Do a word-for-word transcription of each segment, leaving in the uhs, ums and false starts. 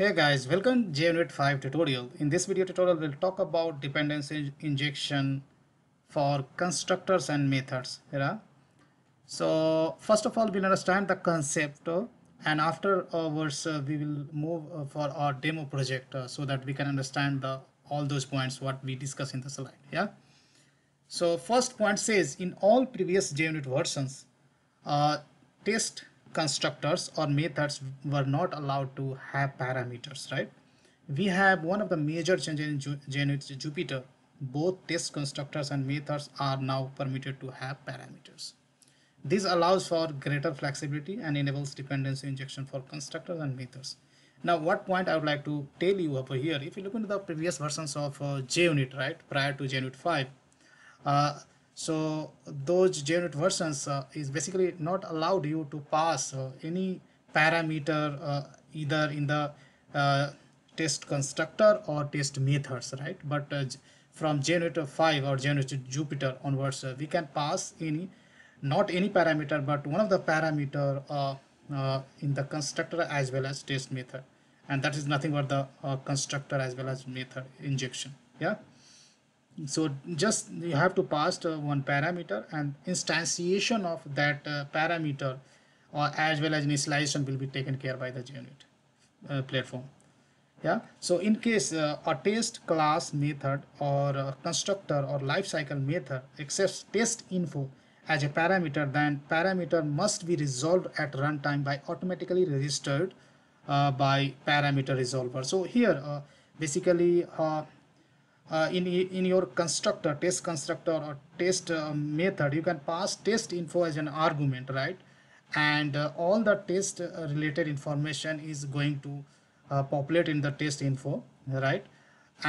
Hey guys, welcome to JUnit five tutorial. In this video tutorial, we'll talk about dependency injection for constructors and methods. Yeah? So first of all, we'll understand the concept, uh, and afterwards uh, we will move uh, for our demo project uh, so that we can understand the all those points what we discuss in the slide. Yeah. So first point says in all previous JUnit versions, uh, test constructors or methods were not allowed to have parameters, right? We have one of the major changes in JUnit Jupiter. Both test constructors and methods are now permitted to have parameters. This allows for greater flexibility and enables dependency injection for constructors and methods. Now, what point I would like to tell you over here, if you look into the previous versions of uh, JUnit, right, prior to JUnit five, uh, so those JUnit versions uh, is basically not allowed you to pass uh, any parameter uh, either in the uh, test constructor or test methods, right? But uh, from JUnit five or JUnit Jupiter onwards, uh, we can pass any, not any parameter, but one of the parameter uh, uh, in the constructor as well as test method, and that is nothing but the uh, constructor as well as method injection. Yeah. So just you have to pass uh, one parameter, and instantiation of that uh, parameter or uh, as well as initialization will be taken care by the JUnit uh, platform. Yeah. So in case uh, a test class method or a constructor or lifecycle method accepts test info as a parameter, then parameter must be resolved at runtime by automatically registered uh, by parameter resolver. So here uh, basically uh, Uh, in, in your constructor, test constructor or test uh, method, you can pass test info as an argument, right? And uh, all the test uh, related information is going to uh, populate in the test info, right?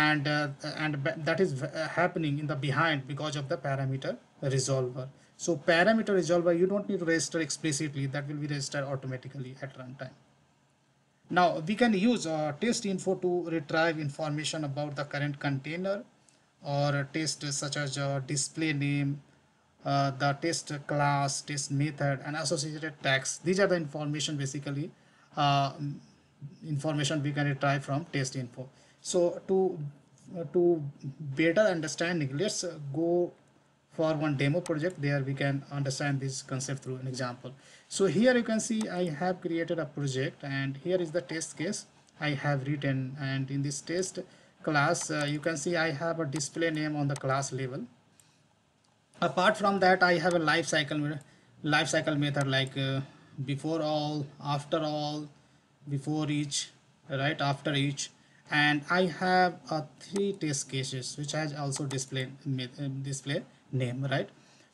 And, uh, and that is happening in the behind because of the parameter resolver. So parameter resolver, you don't need to register explicitly, that will be registered automatically at runtime. Now we can use uh, test info to retrieve information about the current container or test such as uh, display name, uh, the test class, test method, and associated tags. These are the information basically uh, information we can retrieve from test info. So to uh, to better understanding, let's uh, go for one demo project. There we can understand this concept through an example. So here you can see I have created a project, and here is the test case I have written, and in this test class uh, you can see I have a display name on the class level. Apart from that, I have a life cycle life cycle method like uh, before all, after all, before each, right after each, and I have uh, three test cases which has also display display name, right?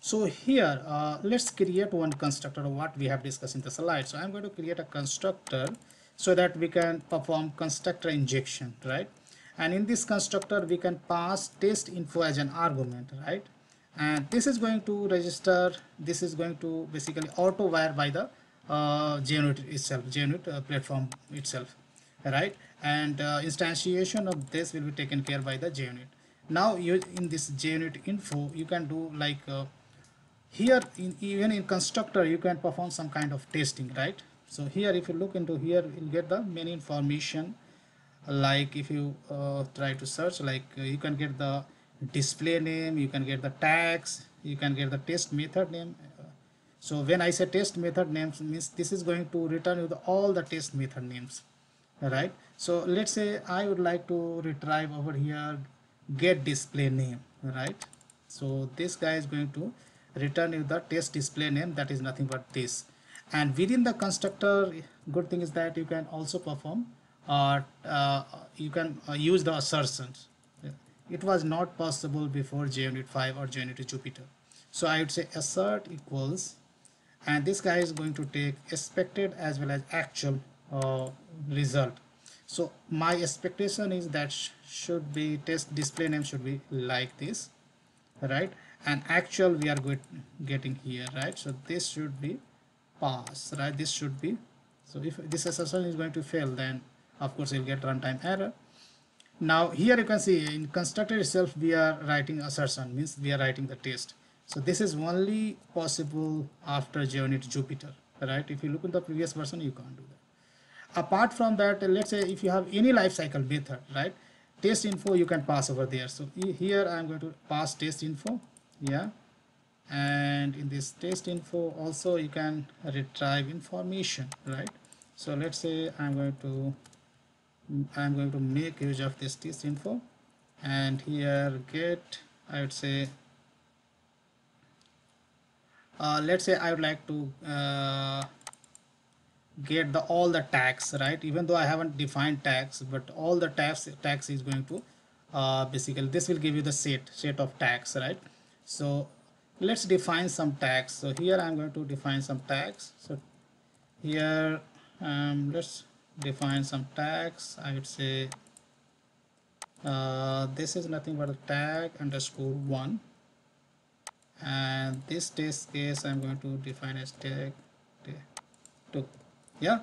So here uh, let's create one constructor, what we have discussed in the slide. So I'm going to create a constructor so that we can perform constructor injection, right? And in this constructor we can pass test info as an argument, right? And this is going to register, this is going to basically auto wire by the uh, JUnit itself, JUnit uh, platform itself, right? And uh, instantiation of this will be taken care by the JUnit. Now you in this JUnit info you can do like uh, here in even in constructor you can perform some kind of testing, right? So here if you look into here you'll get the many information, like if you uh, try to search, like uh, you can get the display name, you can get the tags, you can get the test method name. So when I say test method names, means this is going to return you the, all the test method names, right? So let's say I would like to retrieve over here get display name, right? So this guy is going to return you the test display name, that is nothing but this. And within the constructor, good thing is that you can also perform or uh, uh, you can uh, use the assertions. It was not possible before JUnit five or JUnit Jupiter. So I would say assert equals, and this guy is going to take expected as well as actual uh, result. So my expectation is that sh should be test display name should be like this, right? And actual we are good getting here, right? So this should be pass, right? This should be, so if this assertion is going to fail, then of course you'll get runtime error. Now here you can see in constructor itself we are writing assertion, means we are writing the test. So this is only possible after JUnit Jupiter, right? If you look in the previous version you can't do that. apart from that, let's say if you have any life cycle method, right, test info you can pass over there. So here I'm going to pass test info, yeah, and in this test info also you can retrieve information, right? So let's say I'm going to I'm going to make use of this test info, and here get, I would say uh, let's say I would like to uh, get the all the tags, right? Even though I haven't defined tags, but all the tags tags is going to uh, basically this will give you the set set of tags, right? So let's define some tags. So here I'm going to define some tags. So here um, let's define some tags. I would say uh, this is nothing but a tag underscore one, and this test case I'm going to define as tag two. Yeah,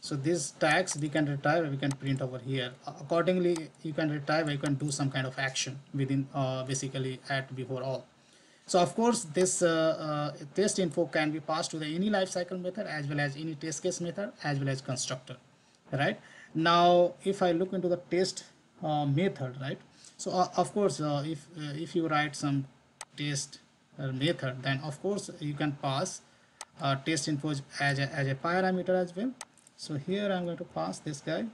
so these tags we can retrieve, we can print over here. Accordingly, you can retrieve, you can do some kind of action within uh, basically at before all. So of course this uh, uh, test info can be passed to the any lifecycle method as well as any test case method as well as constructor, right? Now if I look into the test uh, method, right? So uh, of course uh, if uh, if you write some test uh, method, then of course you can pass uh, test info as a, as a parameter as well. So here I'm going to pass this guy,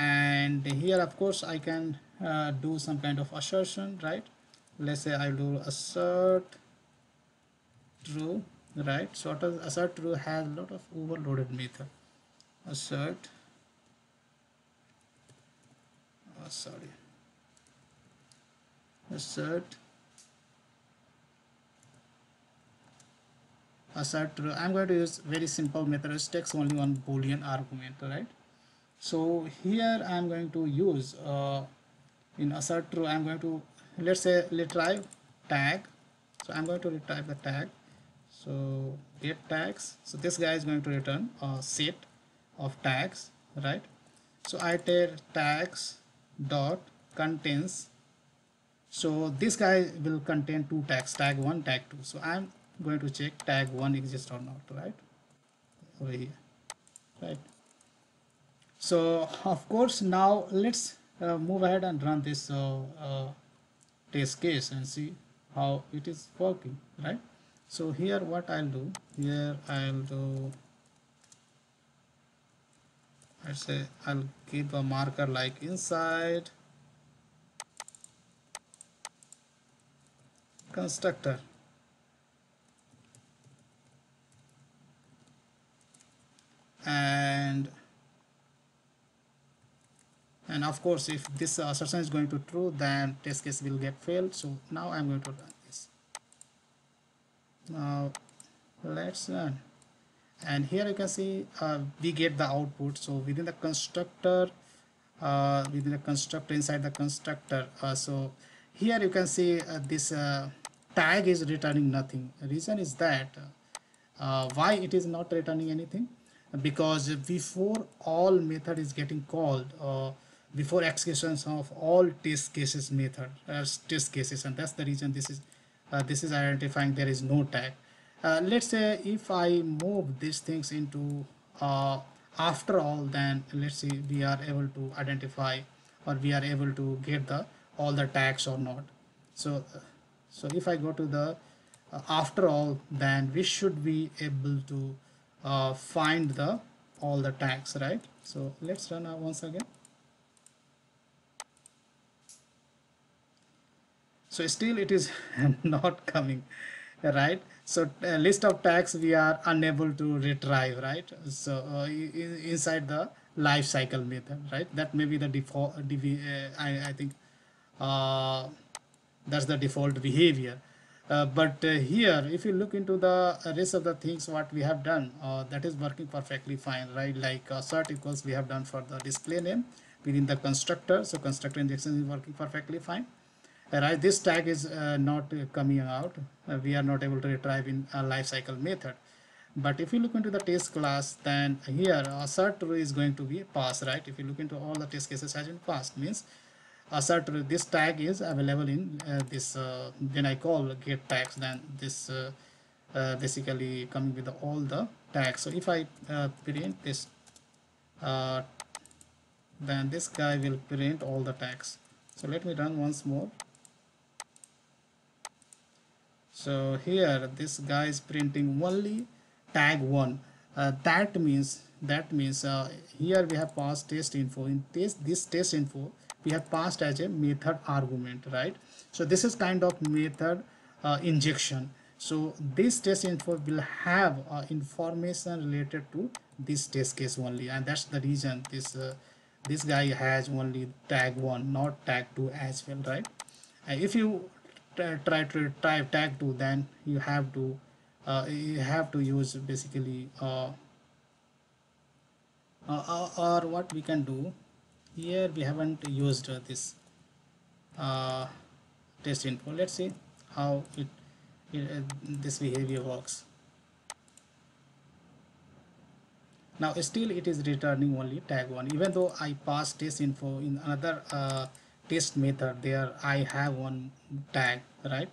and here of course I can uh, do some kind of assertion, right? Let's say I do assert true, right? So assert true has a lot of overloaded method. Assert, oh sorry, assert, assert true. I'm going to use very simple method. It takes only one boolean argument, right? So here I'm going to use uh, in assert true. I'm going to let's say retrieve tag. So I'm going to retrieve the tag. So get tags. So this guy is going to return a set of tags, right? So I take tags dot contains. So this guy will contain two tags, tag one, tag two. So I'm going to check tag one exists or not, right? Over here, right? So of course now let's uh, move ahead and run this. Uh, uh, test case and see how it is working, right? So here what I'll do, here I'll do, I say I'll give a marker like inside constructor, and And of course, if this assertion is going to true, then test case will get failed. So now I'm going to run this. Now let's run, and here you can see uh, we get the output. So within the constructor, uh, within the constructor, inside the constructor. Uh, so here you can see uh, this uh, tag is returning nothing. The reason is that uh, why it is not returning anything, because before all method is getting called. Uh, before executions of all test cases method as uh, test cases, and that's the reason this is uh, this is identifying there is no tag. Uh, let's say if I move these things into uh, after all, then let's see we are able to identify or we are able to get the all the tags or not. So so if I go to the uh, after all, then we should be able to uh, find the all the tags, right? So let's run once again. So still it is not coming, right? So uh, list of tags we are unable to retrieve, right? So uh, in, inside the life cycle method, right? That may be the default. Uh, I, I think uh, that's the default behavior. Uh, but uh, here, if you look into the rest of the things what we have done, uh, that is working perfectly fine, right? Like assert equals we have done for the display name within the constructor. So constructor injection is working perfectly fine. Right, this tag is uh, not uh, coming out. Uh, we are not able to retrieve in a lifecycle method. But if you look into the test class, then here assert true is going to be passed, right? If you look into all the test cases has been passed, means assert true, this tag is available in uh, this. Uh, when I call get tags, then this uh, uh, basically coming with all the tags. So if I uh, print this uh, then this guy will print all the tags. So let me run once more. So here this guy is printing only tag one. Uh, that means that means uh, here we have passed test info. In test this test info we have passed as a method argument, right? So this is kind of method uh, injection. So this test info will have uh, information related to this test case only, and that's the reason this uh, this guy has only tag one, not tag two as well, right? And if you try to type tag two, then you have to uh, you have to use basically uh, uh, or what we can do here, we haven't used uh, this uh, test info. Let's see how it, it uh, this behavior works. Now still it is returning only tag one, even though I pass test info in another uh, test method. There I have one tag, right?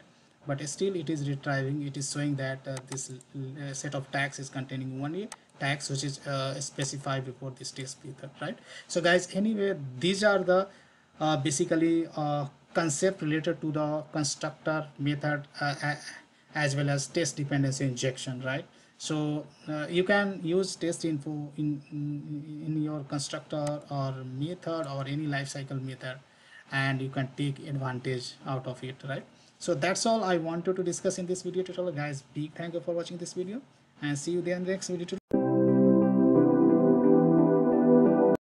But still it is retrieving, it is showing that uh, this uh, set of tags is containing only tags which is uh, specified before this test method, right? So guys, anyway, these are the uh, basically uh, concept related to the constructor method uh, as well as test dependency injection, right? So uh, you can use test info in, in in your constructor or method or any lifecycle method, and you can take advantage out of it, right? So that's all I wanted to discuss in this video tutorial, guys. Big thank you for watching this video, and see you there in the next video tutorial.